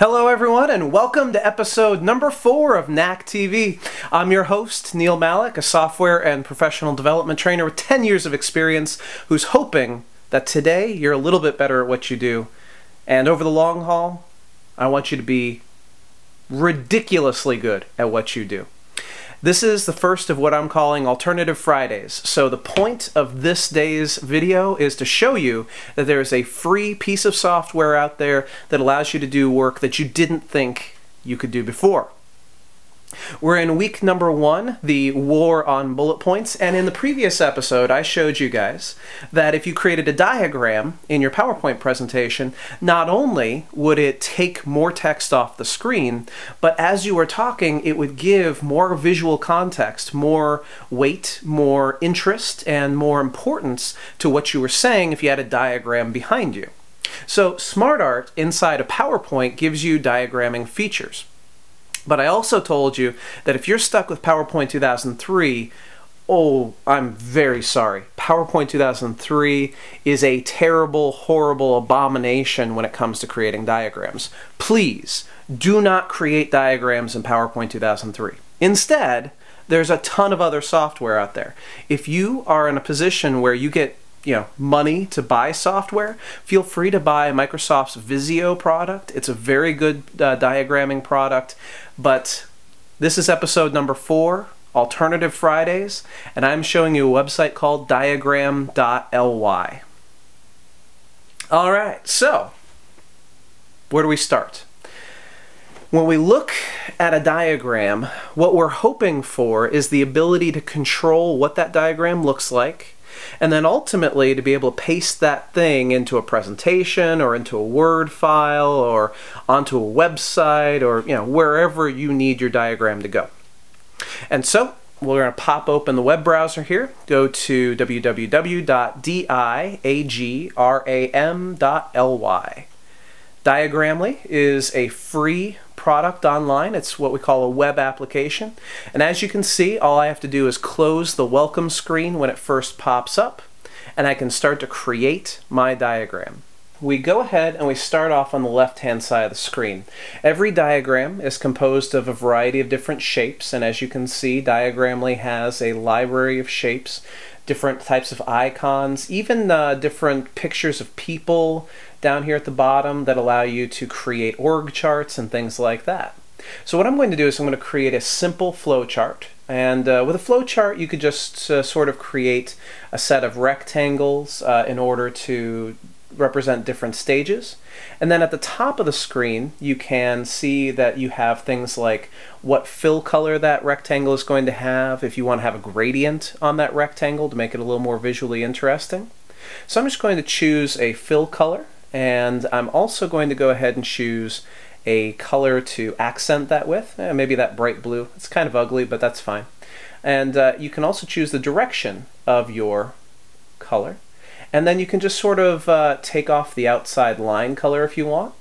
Hello everyone and welcome to episode number 4 of Knack TV. I'm your host, Neil Malek, a software and professional development trainer with 10 years of experience who's hoping that today you're a little bit better at what you do. And over the long haul, I want you to be ridiculously good at what you do. This is the first of what I'm calling Alternative Fridays. So the point of this day's video is to show you that there is a free piece of software out there that allows you to do work that you didn't think you could do before. We're in week number 1, the war on bullet points, and in the previous episode I showed you guys that if you created a diagram in your PowerPoint presentation, not only would it take more text off the screen, but as you were talking it would give more visual context, more weight, more interest, and more importance to what you were saying if you had a diagram behind you. So SmartArt inside of PowerPoint gives you diagramming features. But I also told you that if you're stuck with PowerPoint 2003, oh, I'm very sorry. PowerPoint 2003 is a terrible, horrible abomination when it comes to creating diagrams. Please, do not create diagrams in PowerPoint 2003. Instead, there's a ton of other software out there. If you are in a position where you get money to buy software, feel free to buy Microsoft's Visio product. It's a very good diagramming product. But this is episode number 4, Alternative Fridays, and I'm showing you a website called diagram.ly. All right, so where do we start? When we look at a diagram, what we're hoping for is the ability to control what that diagram looks like, and then ultimately to be able to paste that thing into a presentation or into a Word file or onto a website or wherever you need your diagram to go. And so we're going to pop open the web browser here, go to www.diagram.ly. Diagramly is a free product online. It's what we call a web application. And as you can see, all I have to do is close the welcome screen when it first pops up, and I can start to create my diagram. We go ahead and we start off on the left-hand side of the screen. Every diagram is composed of a variety of different shapes, and as you can see, Diagramly has a library of shapes, different types of icons, even different pictures of people down here at the bottom that allow you to create org charts and things like that. So what I'm going to do is I'm going to create a simple flow chart. And with a flow chart, you could just sort of create a set of rectangles in order to represent different stages. And then at the top of the screen, you can see that you have things like what fill color that rectangle is going to have, if you want to have a gradient on that rectangle to make it a little more visually interesting. So I'm just going to choose a fill color, and I'm also going to go ahead and choose a color to accent that with, maybe that bright blue. It's kind of ugly, but that's fine. And you can also choose the direction of your color. And then you can just sort of take off the outside line color if you want.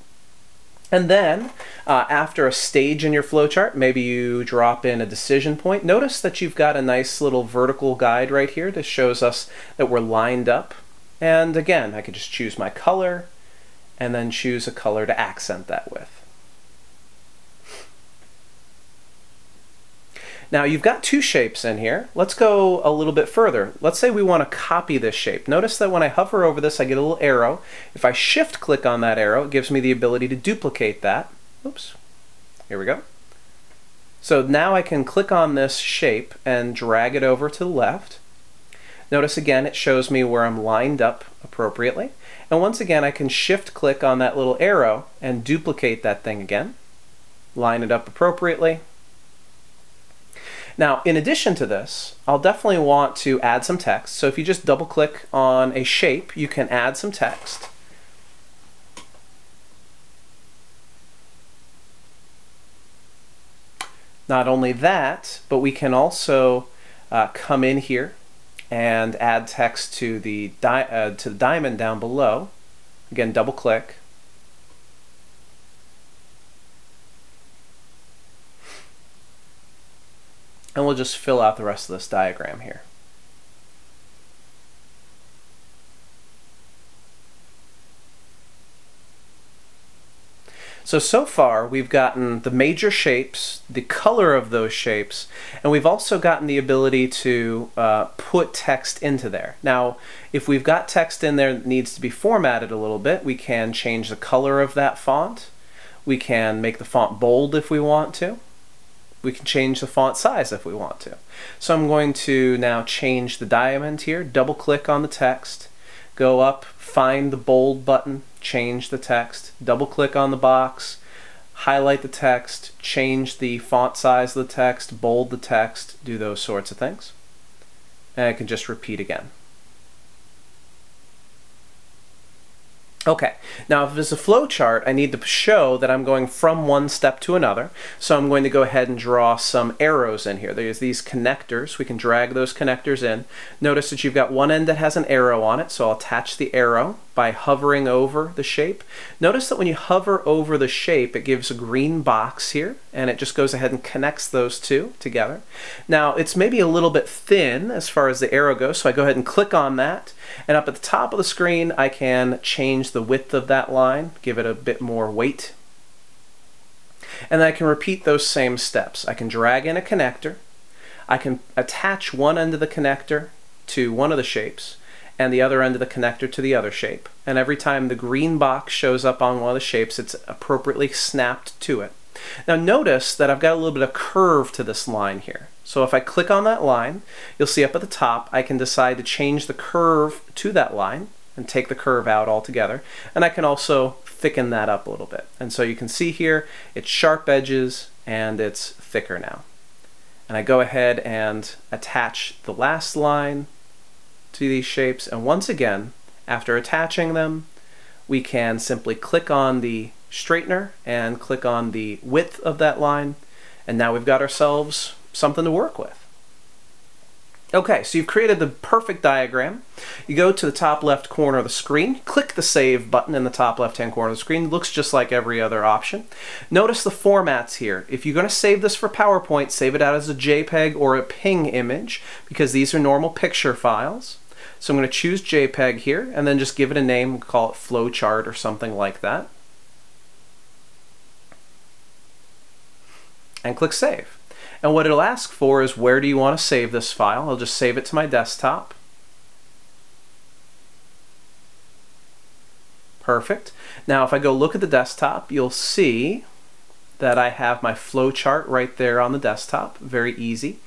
And then, after a stage in your flowchart, maybe you drop in a decision point. Notice that you've got a nice little vertical guide right here that shows us that we're lined up. And again, I could just choose my color and then choose a color to accent that with. Now you've got two shapes in here. Let's go a little bit further. Let's say we want to copy this shape. Notice that when I hover over this, I get a little arrow. If I shift click on that arrow, it gives me the ability to duplicate that. Oops, here we go. So now I can click on this shape and drag it over to the left. Notice again, it shows me where I'm lined up appropriately. And once again, I can shift click on that little arrow and duplicate that thing again. Line it up appropriately. Now, in addition to this, I'll definitely want to add some text. So if you just double click on a shape, you can add some text. Not only that, but we can also come in here and add text to the diamond down below. Again, double click. And we'll just fill out the rest of this diagram here. So far we've gotten the major shapes, the color of those shapes, and we've also gotten the ability to put text into there. Now, if we've got text in there that needs to be formatted a little bit, we can change the color of that font. We can make the font bold if we want to. We can change the font size if we want to. So I'm going to now change the diamond here, double click on the text, go up, find the bold button, change the text, double click on the box, highlight the text, change the font size of the text, bold the text, do those sorts of things. And I can just repeat again. Okay, now if it's a flow chart, I need to show that I'm going from one step to another, so I'm going to go ahead and draw some arrows in here. There's these connectors, we can drag those connectors in. Notice that you've got one end that has an arrow on it, so I'll attach the arrow by hovering over the shape. Notice that when you hover over the shape, it gives a green box here, and it just goes ahead and connects those two together. Now, it's maybe a little bit thin as far as the arrow goes, so I go ahead and click on that, and up at the top of the screen, I can change the width of that line, give it a bit more weight. And then I can repeat those same steps. I can drag in a connector, I can attach one end of the connector to one of the shapes, and the other end of the connector to the other shape. And every time the green box shows up on one of the shapes, it's appropriately snapped to it. Now notice that I've got a little bit of curve to this line here. So if I click on that line, you'll see up at the top, I can decide to change the curve to that line and take the curve out altogether. And I can also thicken that up a little bit. And so you can see here, it's sharp edges and it's thicker now. And I go ahead and attach the last line to these shapes. And once again, after attaching them, we can simply click on the straightener and click on the width of that line. And now we've got ourselves something to work with. Okay, so you've created the perfect diagram. You go to the top left corner of the screen, click the Save button in the top left-hand corner of the screen. It looks just like every other option. Notice the formats here. If you're going to save this for PowerPoint, save it out as a JPEG or a PNG image, because these are normal picture files. So I'm going to choose JPEG here, and then just give it a name. We'll call it flowchart or something like that. And click Save. And what it'll ask for is, where do you want to save this file? I'll just save it to my desktop. Perfect. Now if I go look at the desktop, you'll see that I have my flowchart right there on the desktop. Very easy.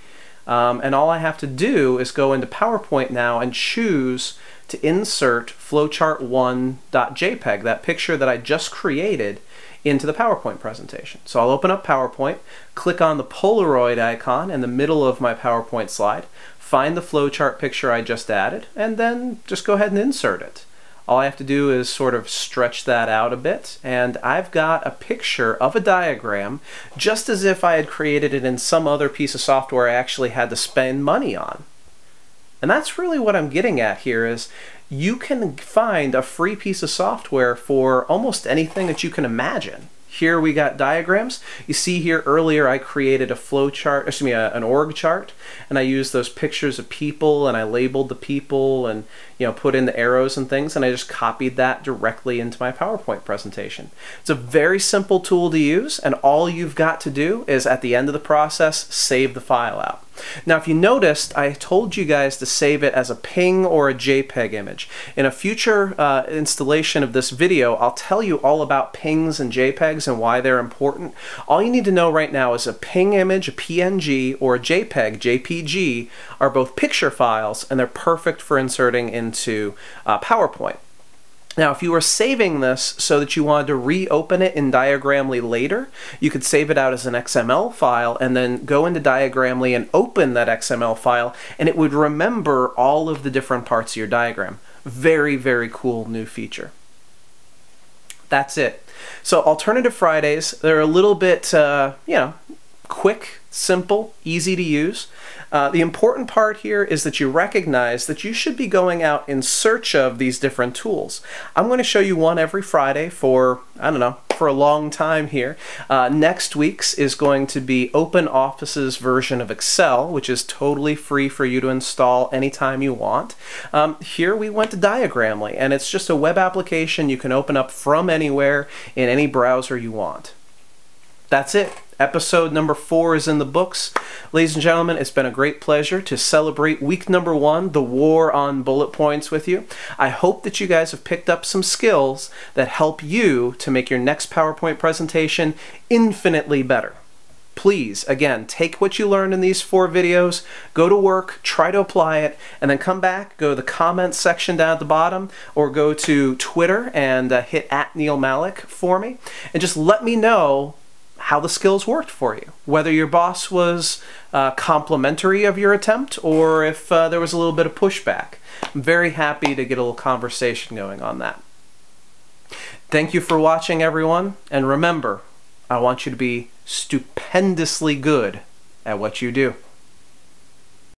And all I have to do is go into PowerPoint now and choose to insert flowchart1.jpg, that picture that I just created, into the PowerPoint presentation. So I'll open up PowerPoint, click on the Polaroid icon in the middle of my PowerPoint slide, find the flowchart picture I just added, and then just go ahead and insert it. All I have to do is sort of stretch that out a bit, and I've got a picture of a diagram just as if I had created it in some other piece of software I actually had to spend money on. And that's really what I'm getting at here is, you can find a free piece of software for almost anything that you can imagine. Here we got diagrams. You see here earlier I created a flow chart, excuse me, an org chart, and I used those pictures of people and I labeled the people and, you know, put in the arrows and things, and I just copied that directly into my PowerPoint presentation. It's a very simple tool to use, and all you've got to do is at the end of the process save the file out. Now if you noticed, I told you guys to save it as a PNG or a JPEG image. In a future installation of this video, I'll tell you all about PNGs and JPEGs and why they're important. All you need to know right now is a PNG image, a PNG, or a JPEG, JPG, are both picture files, and they're perfect for inserting into PowerPoint. Now, if you were saving this so that you wanted to reopen it in Diagramly later, you could save it out as an XML file and then go into Diagramly and open that XML file, and it would remember all of the different parts of your diagram. Very, very cool new feature. That's it. So Alternative Fridays, they're a little bit, you know, quick, simple, easy to use. The important part here is that you recognize that you should be going out in search of these different tools. I'm going to show you one every Friday for, I don't know, for a long time here. Next week's is going to be OpenOffice's version of Excel, which is totally free for you to install anytime you want. Here we went to Diagramly, and it's just a web application you can open up from anywhere in any browser you want. That's it. Episode number 4 is in the books. Ladies and gentlemen, it's been a great pleasure to celebrate week number 1, the war on bullet points, with you. I hope that you guys have picked up some skills that help you to make your next PowerPoint presentation infinitely better. Please, again, take what you learned in these 4 videos, go to work, try to apply it, and then come back, go to the comments section down at the bottom, or go to Twitter and hit @NeilMalek for me, and just let me know how the skills worked for you, whether your boss was complimentary of your attempt or if there was a little bit of pushback. I'm very happy to get a little conversation going on that. Thank you for watching, everyone, and remember, I want you to be stupendously good at what you do.